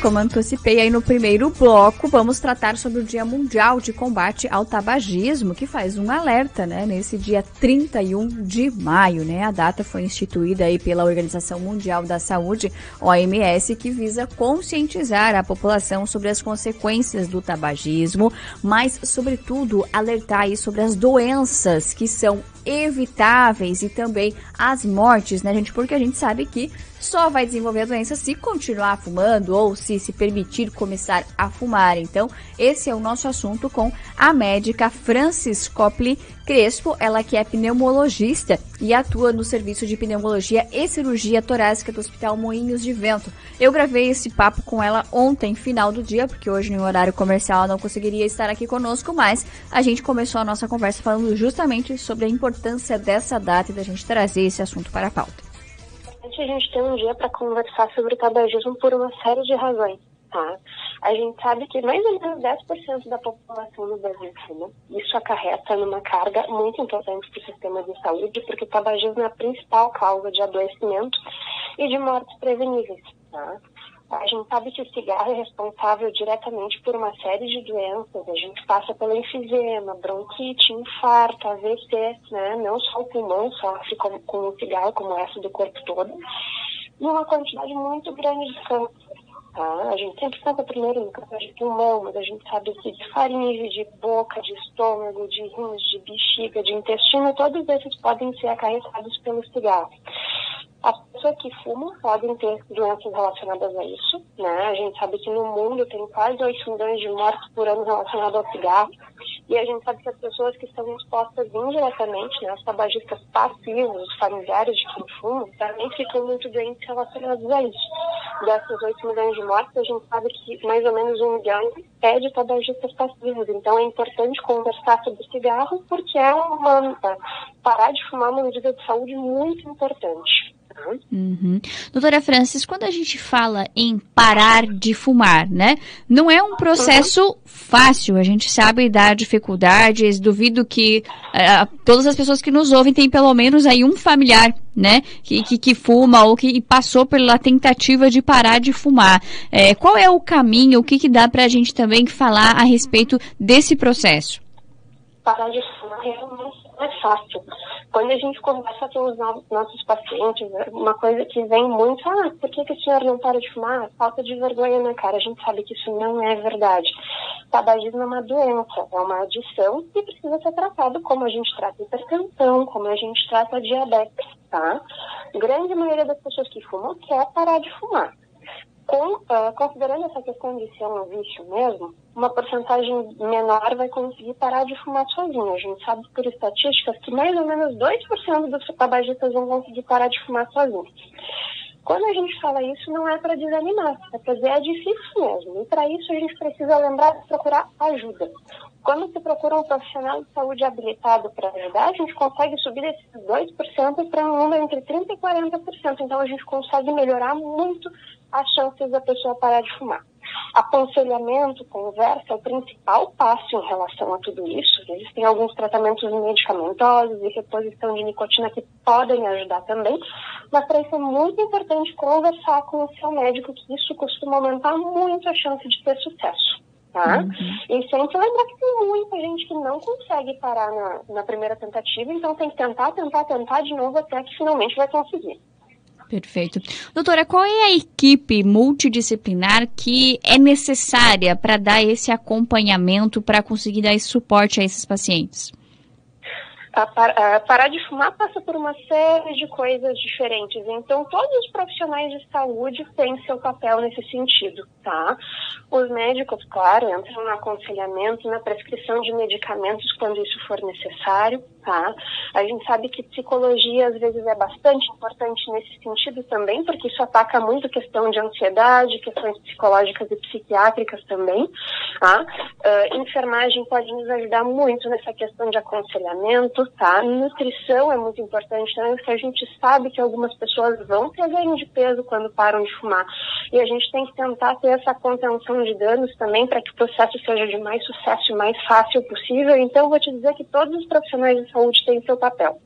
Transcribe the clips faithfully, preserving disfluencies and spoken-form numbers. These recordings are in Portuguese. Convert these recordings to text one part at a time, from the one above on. como antecipei aí no primeiro bloco, vamos tratar sobre o Dia Mundial de Combate ao Tabagismo, que faz um alerta, né, nesse dia trinta e um de maio, né? A data foi instituída aí pela Organização Mundial da Saúde, O M S, que visa conscientizar a população sobre as consequências do tabagismo, mas, sobretudo, alertar aí sobre as doenças que são evitáveis e também as mortes, né, gente? Porque a gente sabe que só vai desenvolver a doença se continuar fumando ou se se permitir começar a fumar. Então, esse é o nosso assunto com a médica Francis Copley Crespo, ela que é pneumologista e atua no Serviço de Pneumologia e Cirurgia Torácica do Hospital Moinhos de Vento. Eu gravei esse papo com ela ontem, final do dia, porque hoje no horário comercial ela não conseguiria estar aqui conosco, mas a gente começou a nossa conversa falando justamente sobre a importância dessa data e da gente trazer esse assunto para a pauta. A gente tem um dia para conversar sobre o tabagismo por uma série de razões, tá? A gente sabe que mais ou menos dez por cento da população no Brasil fuma. Isso acarreta numa carga muito importante para o sistema de saúde, porque o tabagismo é a principal causa de adoecimento e de mortes preveníveis, tá? A gente sabe que o cigarro é responsável diretamente por uma série de doenças. A gente passa pelo enfisema, bronquite, infarto, A V C, né? Não só o pulmão sofre com, com o cigarro, como essa do corpo todo. E uma quantidade muito grande de câncer. Tá? A gente sempre pensa primeiro no câncer de pulmão, mas a gente sabe que de faringe, de boca, de estômago, de rins, de bexiga, de intestino, todos esses podem ser acarretados pelo cigarro. As pessoas que fumam podem ter doenças relacionadas a isso, né? A gente sabe que no mundo tem quase oito milhões de mortes por ano relacionadas ao cigarro. E a gente sabe que as pessoas que são expostas indiretamente, né, os tabagistas passivos, os familiares de quem fuma, também ficam muito doentes relacionados a isso. Dessas oito milhões de mortes, a gente sabe que mais ou menos um milhão é de tabagistas passivos. Então é importante conversar sobre cigarro, porque é uma... parar de fumar é uma medida de saúde muito importante. Uhum. Doutora Francis, quando a gente fala em parar de fumar, né, não é um processo fácil, a gente sabe da dificuldade, duvido que uh, todas as pessoas que nos ouvem têm pelo menos aí um familiar, né, que, que, que fuma ou que passou pela tentativa de parar de fumar. É, qual é o caminho, o que, que dá pra gente também falar a respeito desse processo? Parar de fumar realmente não é fácil. Quando a gente conversa com os nossos pacientes, uma coisa que vem muito, ah, por que, que o senhor não para de fumar? Falta de vergonha na cara. A gente sabe que isso não é verdade. O tabagismo é uma doença, é uma adição e precisa ser tratado como a gente trata hipertensão, como a gente trata diabetes, tá? A grande maioria das pessoas que fumam quer parar de fumar. Com, uh, considerando essa questão de ser um vício mesmo, uma porcentagem menor vai conseguir parar de fumar sozinho. A gente sabe por estatísticas que mais ou menos dois por cento dos tabagistas vão conseguir parar de fumar sozinho. Quando a gente fala isso, não é para desanimar, é para dizer é difícil mesmo. E para isso a gente precisa lembrar de procurar ajuda. Quando se procura um profissional de saúde habilitado para ajudar, a gente consegue subir esses dois por cento para um número entre trinta e quarenta por cento. Então a gente consegue melhorar muito as chances da pessoa parar de fumar. Aconselhamento, conversa é o principal passo em relação a tudo isso. Existem alguns tratamentos medicamentosos e reposição de nicotina que podem ajudar também, mas para isso é muito importante conversar com o seu médico, que isso costuma aumentar muito a chance de ter sucesso. Tá? Uhum. E sempre lembrar que tem muita gente que não consegue parar na, na primeira tentativa, então tem que tentar, tentar, tentar de novo até que finalmente vai conseguir. Perfeito. Doutora, qual é a equipe multidisciplinar que é necessária para dar esse acompanhamento, para conseguir dar esse suporte a esses pacientes? A par, a parar de fumar passa por uma série de coisas diferentes. Então, todos os profissionais de saúde têm seu papel nesse sentido, tá? Os médicos, claro, entram no aconselhamento, na prescrição de medicamentos quando isso for necessário, tá? A gente sabe que psicologia, às vezes, é bastante importante nesse sentido também, porque isso ataca muito a questão de ansiedade, questões psicológicas e psiquiátricas também, tá? Uh, enfermagem pode nos ajudar muito nessa questão de aconselhamento. Tá? Nutrição é muito importante também, porque a gente sabe que algumas pessoas vão ter ganho de peso quando param de fumar. E a gente tem que tentar ter essa contenção de danos também para que o processo seja de mais sucesso e mais fácil possível. Então, vou te dizer que todos os profissionais de saúde têm seu papel.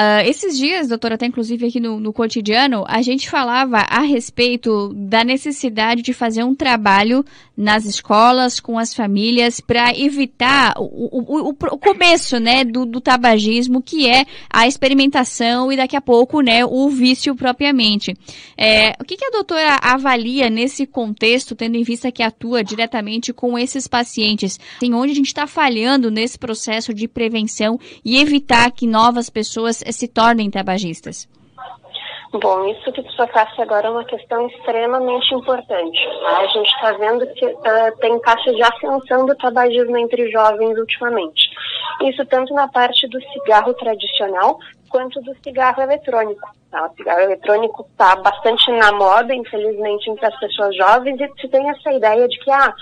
Uh, esses dias, doutora, até inclusive aqui no, no Cotidiano, a gente falava a respeito da necessidade de fazer um trabalho nas escolas, com as famílias, para evitar o, o, o começo, né, do, do tabagismo, que é a experimentação e daqui a pouco, né, o vício propriamente. É, o que, que a doutora avalia nesse contexto, tendo em vista que atua diretamente com esses pacientes? Tem onde a gente está falhando nesse processo de prevenção e evitar que novas pessoas se tornem tabagistas? Bom, isso que tu tocaste agora é uma questão extremamente importante. A gente está vendo que uh, tem taxa de ascensão do tabagismo entre jovens ultimamente. Isso tanto na parte do cigarro tradicional quanto do cigarro eletrônico. Tá? O cigarro eletrônico está bastante na moda, infelizmente, entre as pessoas jovens, e se tem essa ideia de que ah,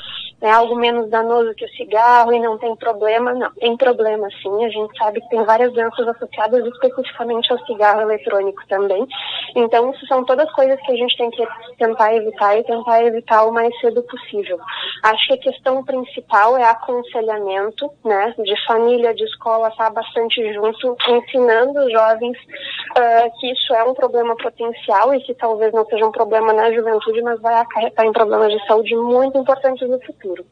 é algo menos danoso que o cigarro e não tem problema. Não, tem problema sim, a gente sabe que tem várias doenças associadas especificamente ao cigarro eletrônico também, então isso são todas coisas que a gente tem que tentar evitar e tentar evitar o mais cedo possível. Acho que a questão principal é aconselhamento, né, de família, de escola, tá bastante junto, ensinando os jovens uh, que isso é um problema potencial e que talvez não seja um problema na juventude, mas vai acarretar em problemas de saúde muito importantes no futuro.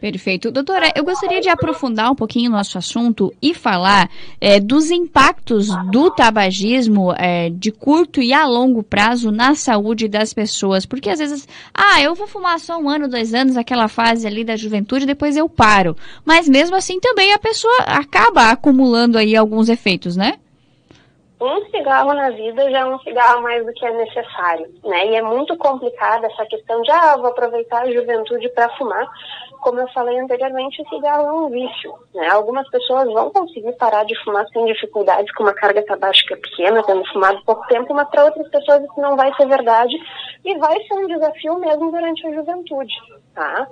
Perfeito. Doutora, eu gostaria de aprofundar um pouquinho o nosso assunto e falar é, dos impactos do tabagismo é, de curto e a longo prazo na saúde das pessoas. Porque às vezes, ah, eu vou fumar só um ano, dois anos, aquela fase ali da juventude, depois eu paro. Mas mesmo assim também a pessoa acaba acumulando aí alguns efeitos, né? Um cigarro na vida já é um cigarro mais do que é necessário, né? E é muito complicada essa questão de, ah, vou aproveitar a juventude para fumar. Como eu falei anteriormente, o cigarro é um vício, né? Algumas pessoas vão conseguir parar de fumar sem dificuldade, com uma carga tabágica pequena, tendo fumado pouco tempo, mas para outras pessoas isso não vai ser verdade e vai ser um desafio mesmo durante a juventude, tá?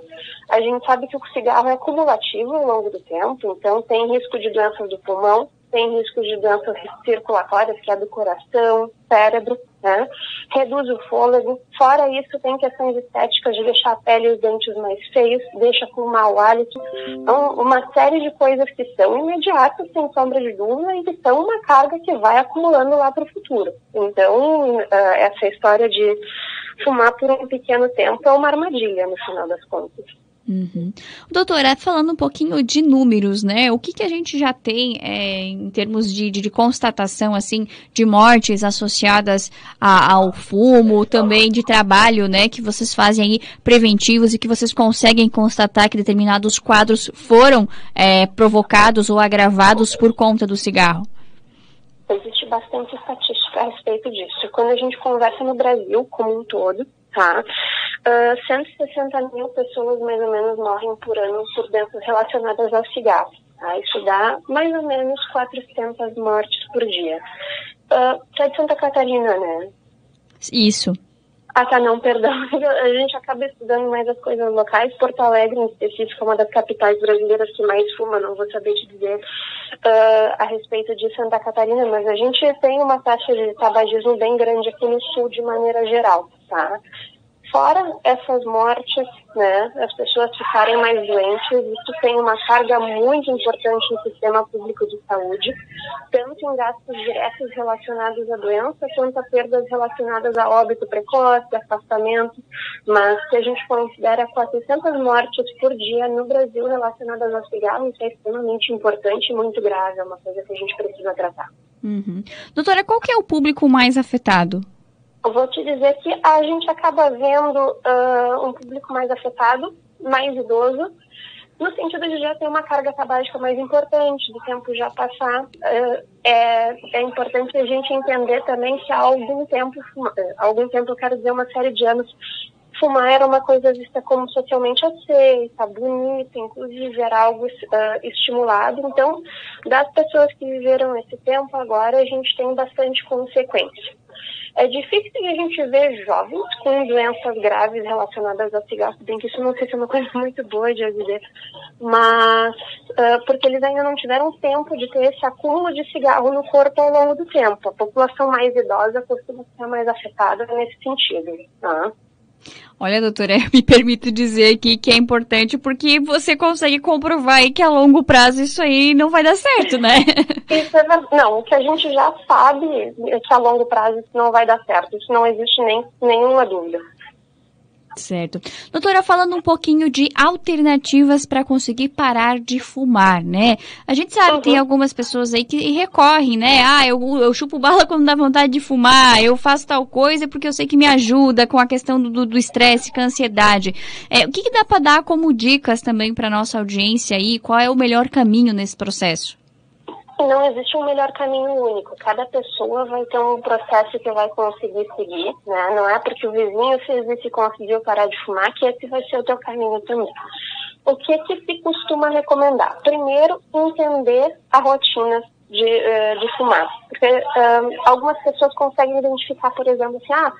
A gente sabe que o cigarro é acumulativo ao longo do tempo, então tem risco de doenças do pulmão, tem risco de doenças circulatórias, que é do coração, cérebro, né? Reduz o fôlego. Fora isso, tem questões estéticas de deixar a pele e os dentes mais feios, deixa com mau hálito. Então, uma série de coisas que são imediatas, sem sombra de dúvida, e que são uma carga que vai acumulando lá para o futuro. Então, essa história de fumar por um pequeno tempo é uma armadilha, no final das contas. Uhum. Doutora, falando um pouquinho de números, né? O que que a gente já tem é, em termos de, de, de constatação, assim, de mortes associadas a, ao fumo, também de trabalho, né? Que vocês fazem aí preventivos e que vocês conseguem constatar que determinados quadros foram é, provocados ou agravados por conta do cigarro? Existe bastante estatística a respeito disso. Quando a gente conversa no Brasil como um todo, tá? Uh, cento e sessenta mil pessoas mais ou menos morrem por ano por doenças relacionadas ao cigarro. Tá? Isso dá mais ou menos quatrocentas mortes por dia. Uh, tá de Santa Catarina, né? Isso. Ah, tá, não, perdão. A gente acaba estudando mais as coisas locais. Porto Alegre, em específico, é uma das capitais brasileiras que mais fuma, não vou saber te dizer uh, a respeito de Santa Catarina, mas a gente tem uma taxa de tabagismo bem grande aqui no sul, de maneira geral, tá? Fora essas mortes, né, as pessoas ficarem mais doentes, isso tem uma carga muito importante no sistema público de saúde, tanto em gastos diretos relacionados à doença, quanto a perdas relacionadas a óbito precoce, afastamento, mas se a gente considera quatrocentas mortes por dia no Brasil relacionadas ao cigarro, isso é extremamente importante e muito grave, é uma coisa que a gente precisa tratar. Uhum. Doutora, qual que é o público mais afetado? Eu vou te dizer que a gente acaba vendo uh, um público mais afetado, mais idoso, no sentido de já ter uma carga tabágica mais importante, do tempo já passar. Uh, é, é importante a gente entender também que há algum tempo, algum tempo, eu quero dizer uma série de anos, fumar era uma coisa vista como socialmente aceita, bonita, inclusive era algo uh, estimulado. Então, das pessoas que viveram esse tempo agora, a gente tem bastante consequência. É difícil a gente ver jovens com doenças graves relacionadas ao cigarro, bem que isso não sei se é uma coisa muito boa de dizer, mas uh, porque eles ainda não tiveram tempo de ter esse acúmulo de cigarro no corpo ao longo do tempo. A população mais idosa costuma ser mais afetada nesse sentido, tá? Olha, doutora, me permito dizer aqui que é importante porque você consegue comprovar aí que a longo prazo isso aí não vai dar certo, né? Isso é verdade. Não, o que a gente já sabe é que a longo prazo isso não vai dar certo. Isso não existe nem nenhuma dúvida. Certo. Doutora, falando um pouquinho de alternativas para conseguir parar de fumar, né? A gente sabe, uhum. tem algumas pessoas aí que recorrem, né? Ah, eu, eu chupo bala quando dá vontade de fumar, eu faço tal coisa porque eu sei que me ajuda com a questão do estresse, com a ansiedade. É, o que, que dá para dar como dicas também para nossa audiência aí? Qual é o melhor caminho nesse processo? Não existe um melhor caminho único. Cada pessoa vai ter um processo que vai conseguir seguir, né? Não é porque o vizinho fez isso e conseguiu parar de fumar que esse vai ser o teu caminho também. O que que se costuma recomendar? Primeiro, entender a rotina de, uh, de fumar. Porque uh, algumas pessoas conseguem identificar, por exemplo, assim, ah,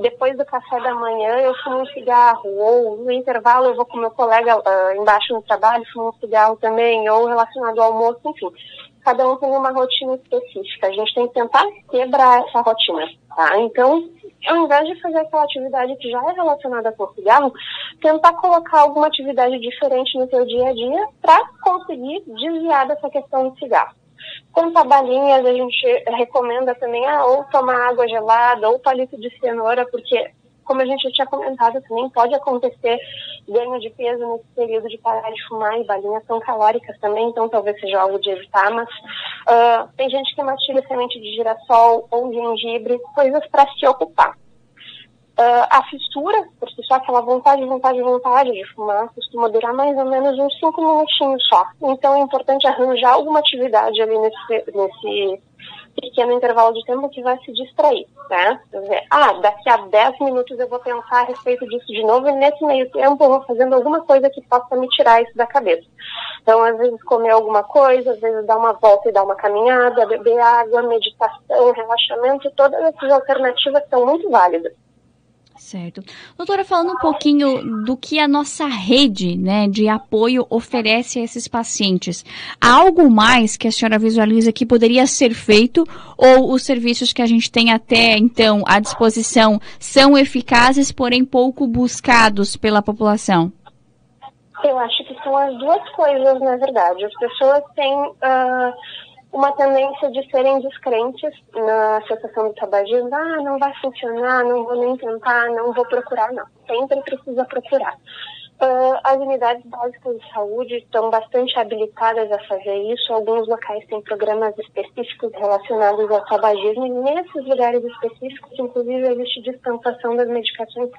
depois do café da manhã eu fumo um cigarro, ou no intervalo eu vou com meu colega uh, embaixo no trabalho, fumo um cigarro também, ou relacionado ao almoço, enfim. Cada um tem uma rotina específica. A gente tem que tentar quebrar essa rotina, tá? Então, ao invés de fazer aquela atividade que já é relacionada com o cigarro, tentar colocar alguma atividade diferente no seu dia a dia para conseguir desviar dessa questão do cigarro. Quanto a balinhas, a gente recomenda também, ah, ou tomar água gelada, ou palito de cenoura, porque, como a gente já tinha comentado também, pode acontecer ganho de peso nesse período de parar de fumar, e balinhas são calóricas também, então talvez seja algo de evitar, mas uh, tem gente que mastiga semente de girassol ou gengibre, coisas para se ocupar. Uh, a fissura, porque só aquela vontade, vontade, vontade de fumar, costuma durar mais ou menos uns cinco minutinhos só. Então é importante arranjar alguma atividade ali nesse... nesse pequeno intervalo de tempo que vai se distrair, né? Ah, daqui a dez minutos eu vou pensar a respeito disso de novo e nesse meio tempo eu vou fazendo alguma coisa que possa me tirar isso da cabeça. Então, às vezes comer alguma coisa, às vezes dar uma volta e dar uma caminhada, beber água, meditação, relaxamento, todas essas alternativas são muito válidas. Certo. Doutora, falando um pouquinho do que a nossa rede, né, de apoio oferece a esses pacientes, há algo mais que a senhora visualiza que poderia ser feito ou os serviços que a gente tem até então à disposição são eficazes, porém pouco buscados pela população? Eu acho que são as duas coisas, na verdade. As pessoas têm... Uh... uma tendência de serem descrentes na associação do tabagismo. Ah, não vai funcionar, não vou nem tentar, não vou procurar, não. Sempre precisa procurar. Uh, as unidades básicas de saúde estão bastante habilitadas a fazer isso. Alguns locais têm programas específicos relacionados ao tabagismo. E nesses lugares específicos, inclusive, existe dispensação das medicações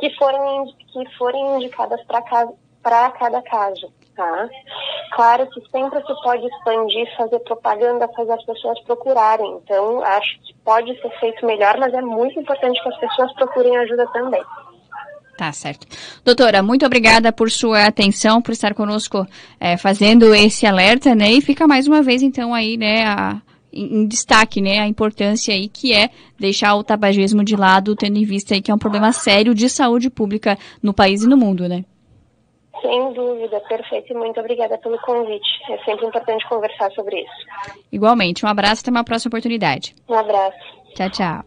que forem, que forem indicadas para cada, para cada caso. Tá? Claro que sempre se pode expandir, fazer propaganda, fazer as pessoas procurarem. Então, acho que pode ser feito melhor, mas é muito importante que as pessoas procurem ajuda também. Tá certo. Doutora, muito obrigada por sua atenção, por estar conosco é, fazendo esse alerta, né? E fica mais uma vez, então, aí, né, a... em destaque, né, a importância aí que é deixar o tabagismo de lado, tendo em vista aí que é um problema sério de saúde pública no país e no mundo, né? Sem dúvida, perfeito. E muito obrigada pelo convite. É sempre importante conversar sobre isso. Igualmente. Um abraço e até uma próxima oportunidade. Um abraço. Tchau, tchau.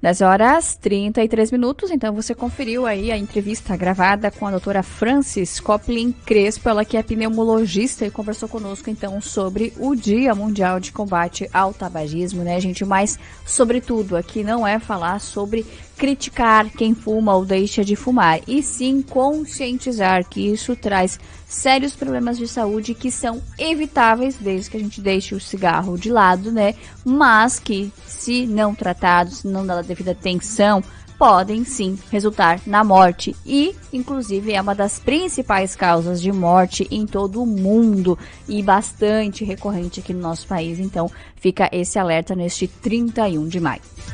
dez horas e trinta e três minutos, então você conferiu aí a entrevista gravada com a doutora Francis Copley Crespo, ela que é pneumologista e conversou conosco então sobre o Dia Mundial de Combate ao Tabagismo, né, gente? Mas, sobretudo, aqui não é falar sobre criticar quem fuma ou deixa de fumar, e sim conscientizar que isso traz sérios problemas de saúde que são evitáveis desde que a gente deixe o cigarro de lado, né? Mas que, se não tratados, se não dá a devida atenção, podem sim resultar na morte. E, inclusive, é uma das principais causas de morte em todo o mundo e bastante recorrente aqui no nosso país. Então, fica esse alerta neste trinta e um de maio.